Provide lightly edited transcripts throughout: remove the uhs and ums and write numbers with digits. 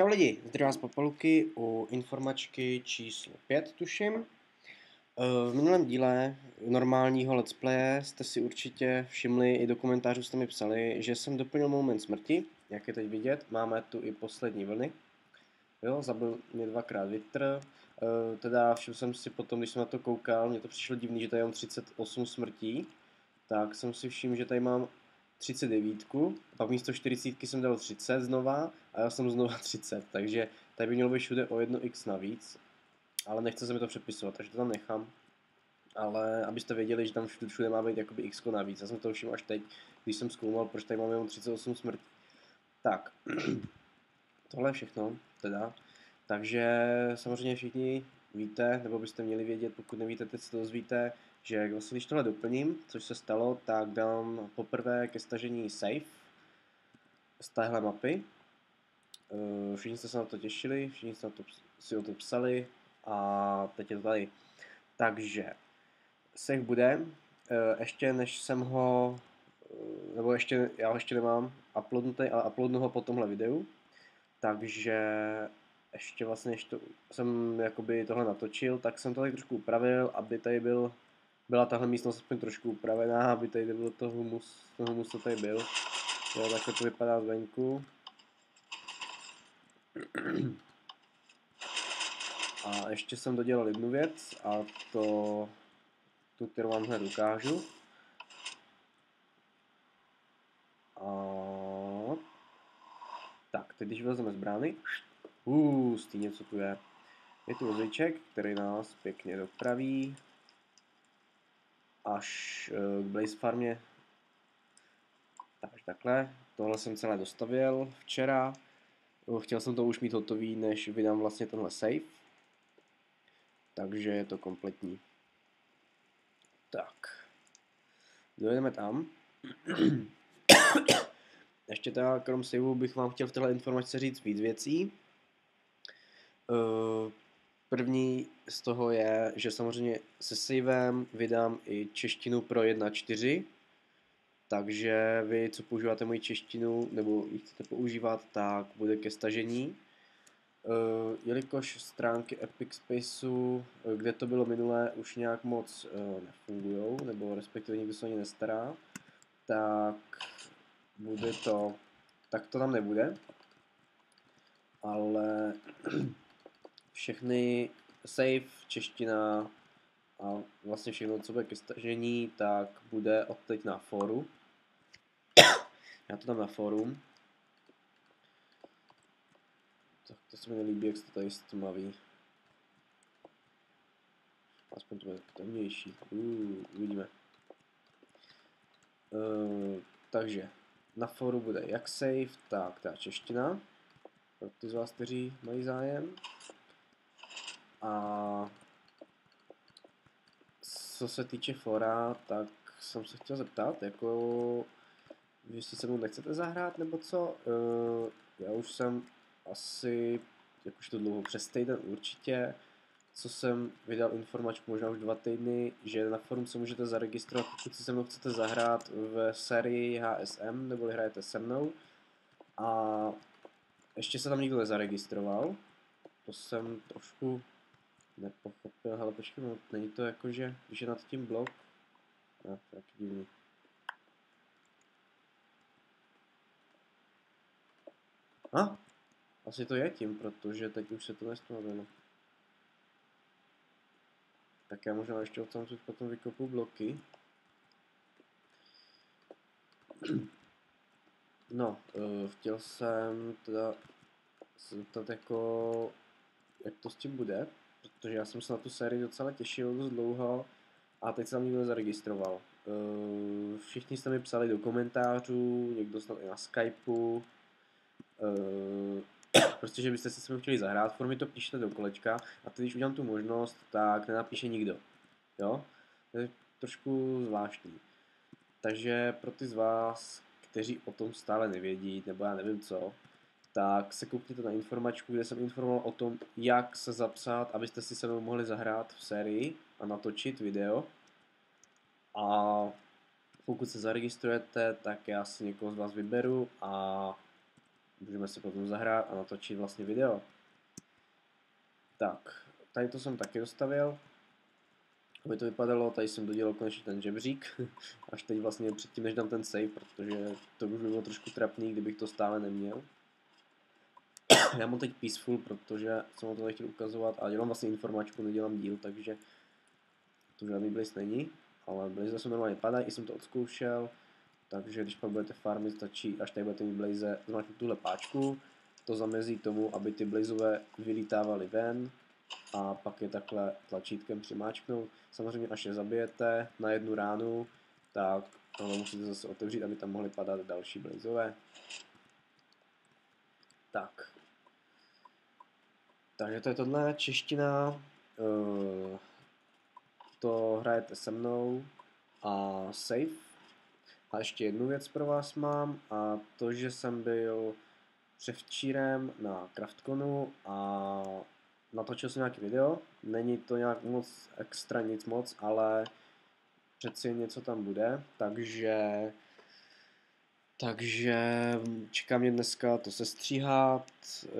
Čau lidi, zdraví vás Papaluky u informačky číslo 5, tuším. V minulém díle normálního let's playe jste si určitě všimli, i do komentářů jste mi psali, že jsem doplnil moment smrti, jak je teď vidět, máme tu i poslední vlny. Jo, zabil mě dvakrát vítr, teda všiml jsem si potom, když jsem na to koukal, mně to přišlo divný, že tady mám 38 smrtí, tak jsem si všiml, že tady mám 39, pak místo 40 jsem dal 30 znova a já jsem znova 30, takže tady by mělo být všude o 1x navíc, ale nechce se mi to přepisovat, takže to tam nechám, ale abyste věděli, že tam všude má být jakoby x navíc, já jsem to všiml až teď, když jsem zkoumal, proč tady mám jenom 38 smrtí. Tak, tohle je všechno, teda, takže samozřejmě všichni víte, nebo byste měli vědět, pokud nevíte, teď se to dozvíte, že vlastně, když tohle doplním, což se stalo, tak dám poprvé ke stažení save z téhle mapy. Všichni jste se na to těšili, všichni jste si o to psali a teď je to tady. Takže save bude, ještě než jsem ho, nebo ještě, já ho ještě nemám uploadnutý, ale uploadnu ho po tomhle videu. Takže ještě vlastně, než jsem jakoby tohle natočil, tak jsem to tak trošku upravil, aby tady byla tahle místnost aspoň trošku upravená, aby tady nebylo toho humus, co tady byl. Jo, takhle to vypadá zvenku. A ještě jsem dodělal jednu věc, a to tu, kterou vám hned ukážu. A tak, teď když vylezeme z brány, stejně co tu je. Je tu vozíček, který nás pěkně dopraví až k Blaze Farmě. Takže takhle, tohle jsem celé dostavil včera. Chtěl jsem to už mít hotový, než vydám vlastně tenhle save. Takže je to kompletní. Tak. Dojedeme tam. Ještě teda krom saveu bych vám chtěl v téhle informačce říct víc věcí. První z toho je, že samozřejmě se savem vydám i češtinu pro 1.4, takže vy, co používáte moji češtinu, nebo ji chcete používat, tak bude ke stažení. Jelikož stránky Epic Spaceu, kde to bylo minulé, už nějak moc nefungují, nebo respektive nikdo se o ně nestará, tak to tam nebude, ale všechny save, čeština a vlastně všechno, co bude ke stažení, tak bude odteď na fóru. Já to dám na fórum. Tak to se mi nelíbí, jak se to tady stmaví. Aspoň to bude temnější. Uvidíme. Takže na fóru bude jak save, tak ta čeština. Pro ty z vás, kteří mají zájem. A co se týče fora, tak jsem se chtěl zeptat, jako jestli se mnou nechcete zahrát, nebo co? Já už jsem asi, jak už to dlouho, přes týden určitě, co jsem vydal informačku, možná už 2 týdny, že na forum se můžete zaregistrovat, pokud si se mnou chcete zahrát v sérii HSM, nebo hrajete se mnou. A ještě se tam nikdo nezaregistroval, to jsem trošku nepochopil, ale počkej, no, není to jako, že když je nad tím blok, no, tak divný. A, asi to je tím, protože teď už se to nestmavilo. Tak já možná ještě odtamtud potom vykopu bloky. No, chtěl jsem teda se zeptat jako, jak to s tím bude. Protože já jsem se na tu sérii docela těšil dost dlouho a teď se tam nikdo nezaregistroval. Všichni jste mi psali do komentářů, někdo snad i na Skypeu, prostě, že byste si se chtěli zahrát, formy to píšete do kolečka a teď, když udělám tu možnost, tak nenapíše nikdo. Jo? To je trošku zvláštní. Takže pro ty z vás, kteří o tom stále nevědí, nebo já nevím co, tak se koukněte na informačku, kde jsem informoval o tom, jak se zapsat, abyste si se mnou mohli zahrát v sérii a natočit video. A pokud se zaregistrujete, tak já si někoho z vás vyberu a Můžeme si potom zahrát a natočit vlastně video. Tak, tady to jsem taky dostavil, aby to vypadalo, tady jsem dodělal konečně ten žebřík, až teď vlastně předtím, než dám ten save, protože to by bylo trošku trapný, kdybych to stále neměl. Já mám teď peaceful, protože jsem ho tohle chtěl ukazovat a dělám vlastně informačku, nedělám díl, takže to žádný Blaze není, ale Blaze se normálně padají, i jsem to odzkoušel, takže když pak budete farmit, stačí, až tady budete mít Blaze, zmáčknout tuhle páčku, to zamezí tomu, aby ty Blazeové vylítávaly ven a pak je takhle tlačítkem přimáčknout. Samozřejmě až je zabijete na jednu ránu, tak tohle musíte zase otevřít, aby tam mohly padat další Blazeové. Tak. Takže to je tohle čeština, to hrajete se mnou a save. A ještě jednu věc pro vás mám a to, že jsem byl převčírem na Craftconu a natočil jsem nějaké video, není to nějak moc extra nic moc, ale přeci něco tam bude, takže čekám mě dneska to sestříhat,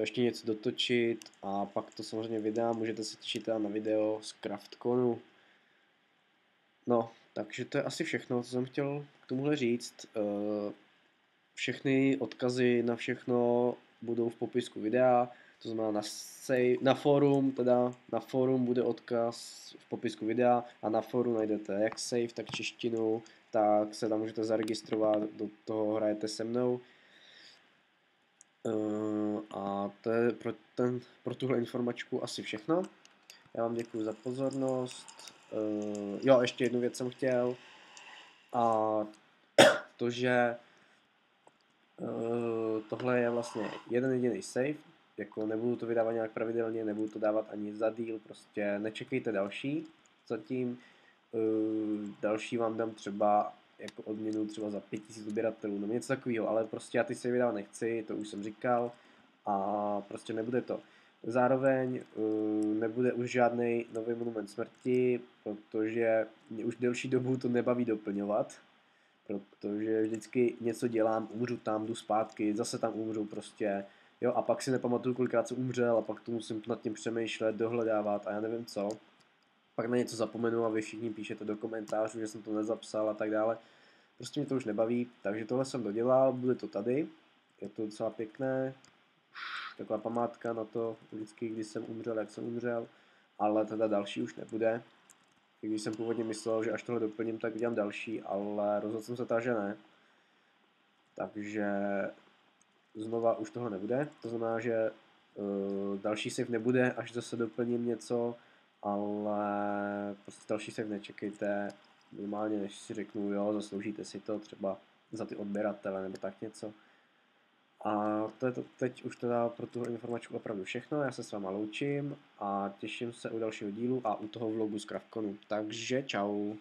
ještě něco dotočit a pak to samozřejmě vydám, můžete se těšit na video z Craftconu. No, takže to je asi všechno, co jsem chtěl k tomuhle říct. Všechny odkazy na všechno budou v popisku videa, to znamená na fórum bude odkaz v popisku videa a na fórum najdete jak save, tak češtinu, tak se tam můžete zaregistrovat, do toho hrajete se mnou. A to je pro tuhle informačku asi všechno. Já vám děkuji za pozornost. Jo, ještě jednu věc jsem chtěl. A to, že tohle je vlastně jeden jediný save, jako nebudu to vydávat nějak pravidelně, nebudu to dávat ani za díl, prostě nečekejte další, zatím další vám dám třeba jako odměnu třeba za 5000 odběratelů, nebo něco takového, ale prostě já ty savey dávat nechci, to už jsem říkal a prostě nebude to. Zároveň nebude už žádný nový monument smrti, protože mě už delší dobu to nebaví doplňovat. Protože vždycky něco dělám, umřu tam, jdu zpátky, zase tam umřu prostě, jo, a pak si nepamatuju, kolikrát jsem umřel a pak to musím nad tím přemýšlet, dohledávat a já nevím co. Pak na něco zapomenu a vy všichni píšete do komentářů, že jsem to nezapsal a tak dále. Prostě mě to už nebaví, takže tohle jsem dodělal, bude to tady, je to docela pěkné, taková památka na to vždycky, když jsem umřel, jak jsem umřel, ale teda další už nebude. Když jsem původně myslel, že až tohle doplním, tak udělám další, ale rozhodl jsem se tak, že ne. Takže znova už tohle nebude, to znamená, že další save nebude, až zase doplním něco, ale prostě další save nečekejte, normálně než si řeknu, jo, zasloužíte si to třeba za ty odběratele nebo tak něco. A to je to teď už teda pro tu informačku opravdu všechno, já se s váma loučím a těším se u dalšího dílu a u toho vlogu z Craftconu, takže čau.